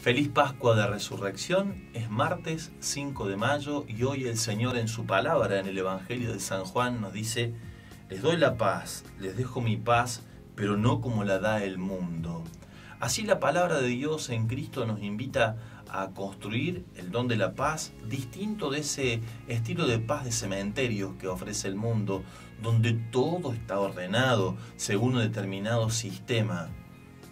Feliz Pascua de Resurrección, es martes 5 de mayo y hoy el Señor en su palabra, en el Evangelio de San Juan, nos dice: les doy la paz, les dejo mi paz, pero no como la da el mundo. Así la palabra de Dios en Cristo nos invita a construir el don de la paz, distinto de ese estilo de paz de cementerios que ofrece el mundo, donde todo está ordenado según un determinado sistema.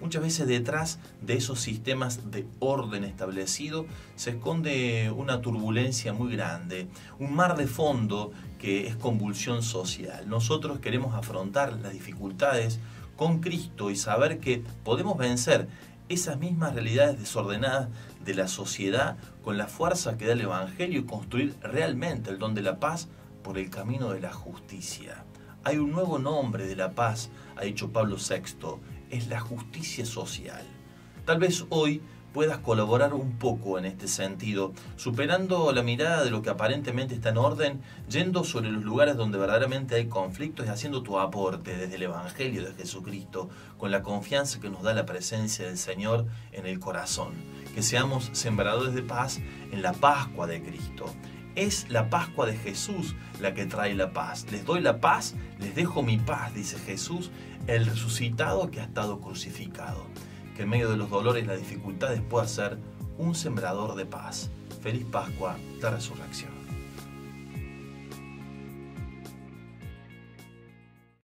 Muchas veces detrás de esos sistemas de orden establecido se esconde una turbulencia muy grande, un mar de fondo que es convulsión social. Nosotros queremos afrontar las dificultades con Cristo y saber que podemos vencer esas mismas realidades desordenadas de la sociedad con la fuerza que da el Evangelio y construir realmente el don de la paz por el camino de la justicia. Hay un nuevo nombre de la paz, ha dicho Pablo VI, es la justicia social. Tal vez hoy puedas colaborar un poco en este sentido, superando la mirada de lo que aparentemente está en orden, yendo sobre los lugares donde verdaderamente hay conflictos y haciendo tu aporte desde el Evangelio de Jesucristo, con la confianza que nos da la presencia del Señor en el corazón. Que seamos sembradores de paz en la Pascua de Cristo. Es la Pascua de Jesús la que trae la paz. Les doy la paz, les dejo mi paz, dice Jesús, el resucitado que ha estado crucificado. Que en medio de los dolores y las dificultades pueda ser un sembrador de paz. Feliz Pascua de Resurrección.